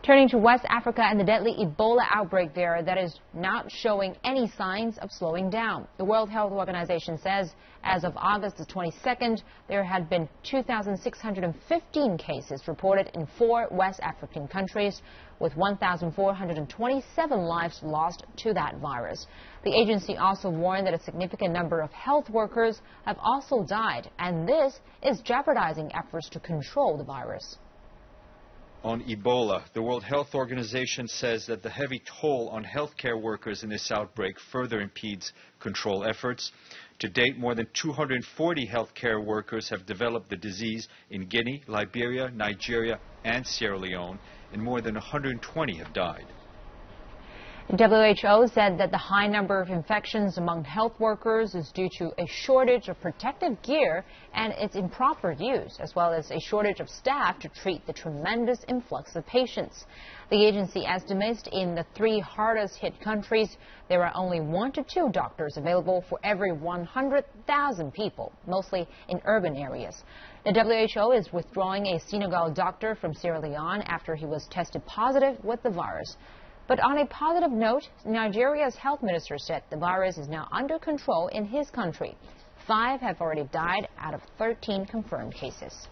Turning to West Africa and the deadly Ebola outbreak there that is not showing any signs of slowing down. The World Health Organization says as of August the 22nd, there had been 2,615 cases reported in 4 West African countries, with 1,427 lives lost to that virus. The agency also warned that a significant number of health workers have also died, and this is jeopardizing efforts to control the virus. On Ebola, the World Health Organization says that the heavy toll on healthcare workers in this outbreak further impedes control efforts. To date, more than 240 healthcare workers have developed the disease in Guinea, Liberia, Nigeria, and Sierra Leone, and more than 120 have died. WHO said that the high number of infections among health workers is due to a shortage of protective gear and its improper use, as well as a shortage of staff to treat the tremendous influx of patients. The agency estimates in the 3 hardest hit countries, there are only 1 to 2 doctors available for every 100,000 people, mostly in urban areas. The WHO is withdrawing a Senegal doctor from Sierra Leone after he was tested positive with the virus. But on a positive note, Nigeria's health minister said the virus is now under control in his country. 5 have already died out of 13 confirmed cases.